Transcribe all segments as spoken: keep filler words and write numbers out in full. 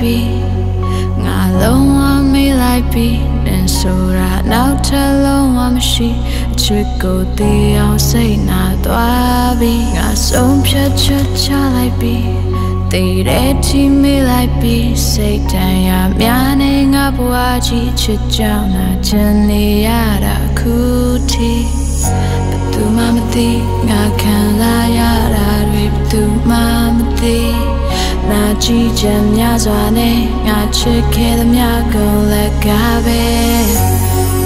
be, ngã lông hoa mi lại bi, đèn sầu ra náo cha lông hoa mi si, chuyện cầu tiêu say na toa bi, ngã sống cha cha cha lại bi, tì để chi mi lại bi, say thay ya mian e ngã bua chi chuyện chào na chân ni ya đã kuti, bắt tu mama ti ngã can la ya đã rip tu mama ti. Na chi chen ya zwane, na chi ke the mya go le gabe.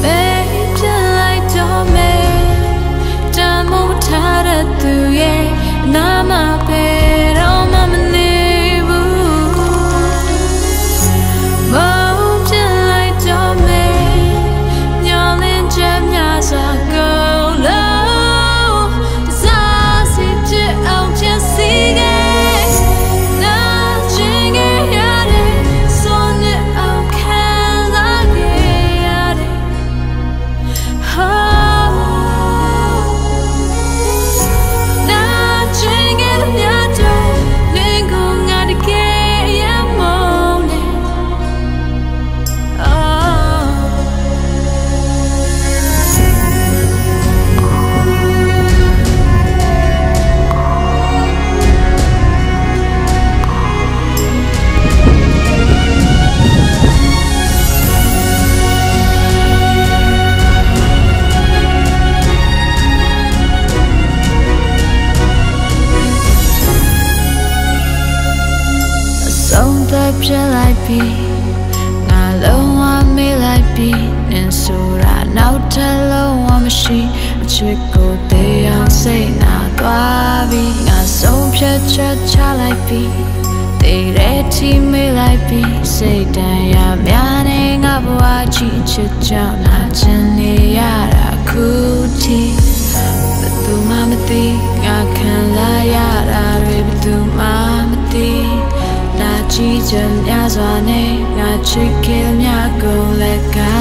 Bei chen lai tome, ta mo ta da tu ye na ma pe ro ma ne bu. Mo chen lai tome, nyo lin chen ya za go lo. Za si chi ao chen si ge. Ngã lông hoa mi lại bi, nên sầu ra náo cha lông hoa mi si, chuyện cầu tiêu say na toa bi, ngã sống cha cha cha lại bi, tì để chi mi lại bi, say thay ya mian e ngã bua chi chuyện chào na chân ni ya đã kuti, bắt tu mama ti ngã can la ya đã rip tu mama ti. Chi chân nhà già này, nhà chiếc kia nhà cầu lệ cả.